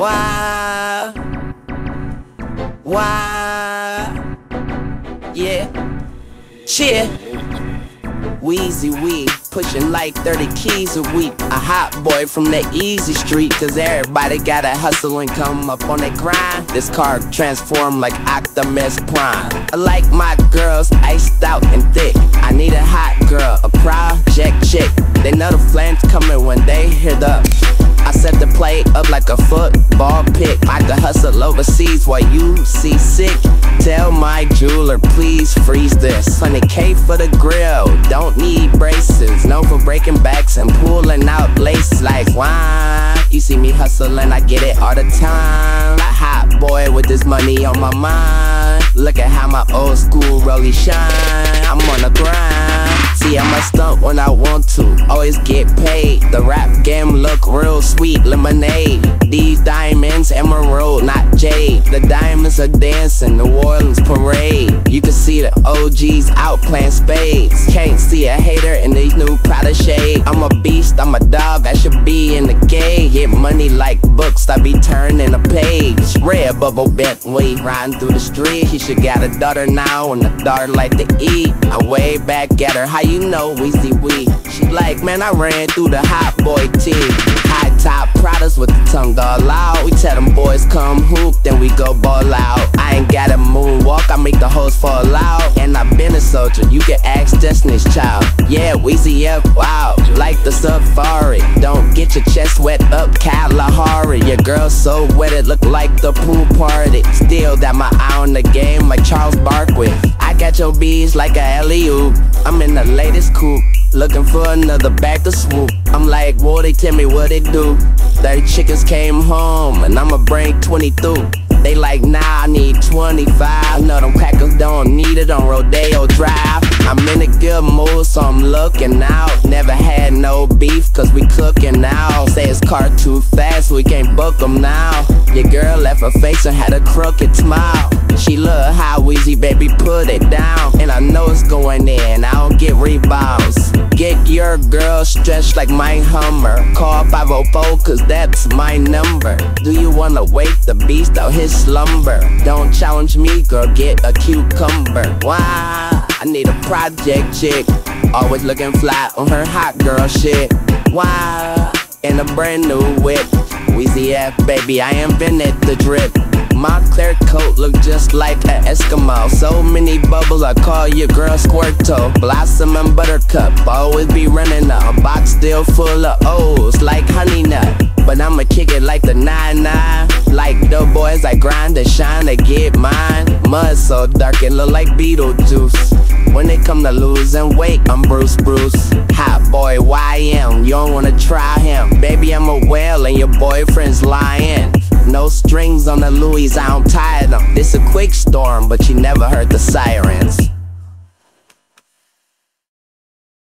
Why? Yeah. Cheer. Weezy weave, pushing like 30 keys a week. A hot boy from the easy street, cause everybody gotta hustle and come up on that grind. This car transformed like Optimus Prime. I like my girls iced out and thick. I need a hot girl, a project chick. They know the flames coming when they hear the. I set the play up like a football pick. I could hustle overseas while you see sick. Tell my jeweler, please freeze this. 100K for the grill, don't need braces. Known for breaking backs and pulling out lace like wine. You see me hustling, I get it all the time. A hot boy with this money on my mind. Look at how my old school rollie shine. I'm on the grind. See, I'm a stunt when I want to. Always get paid. The rap game look real sweet, lemonade. These diamonds emerald, not jade. The diamonds are dancing, New Orleans parade. You can see the OGs out playing spades. Can't see a hater in these new Prada shade. I'm a beast, I'm a dog, I should be in the game. Get money like books, I be turning a page. Red bubble Bentley, riding through the street. He should got a daughter now, and the daughter like to eat. I'm way back at her, how you know Weezy Wee? She like, man, I ran through the hot boy team. High top Pradas with the tongue all out. We tell them boys come hoop, then we go ball out. I ain't gotta moonwalk, I make the hoes fall out. And I been a soldier, you can ask Destiny's Child. Yeah, Weezy F, wow, like the Safari. Don't get your chest wet up Kalahari. Your girl so wet it look like the pool party. Still got my eye on the game like Charles Barkley. I got your bees like a alley-oop. I'm in the latest coupe, looking for another back to swoop. I'm like, whoa, they tell me what it do. 30 chickens came home, and I'ma bring 20 through. They like, nah, I need 25. I know them crackers don't need it on Rodeo Drive. I'm in a good mood, so I'm looking out. Never had no beef, cause we cooking now. Say his car too fast, we can't book them now. Your girl left her face and had a crooked smile. She love how Weezy, baby, put it down. And I know it's going in, I don't get rebounds. Get your girl stretched like my Hummer. Call 504, cause that's my number. Do you wanna wake the beast out his slumber? Don't challenge me, girl, get a cucumber. Why? I need a project chick. Always looking fly on her hot girl shit. Why? In a brand new whip. Weezy F, baby, I invented the drip. My clear coat look just like an Eskimo. So many bubbles, I call your girl Squirto. Blossom and Buttercup, always be running up. A box still full of O's, like Honey Nut. But I'ma kick it like the Nine-Nine. Like the boys, I grind and shine to get mine. Mud so dark, it look like Beetlejuice. When it come to losing weight, I'm Bruce Bruce. Hot boy, YM, you don't wanna try him. Baby, I'm a whale and your boyfriend's lying. No strings on the Louis, I don't tie them. This a quick storm, but you never heard the sirens.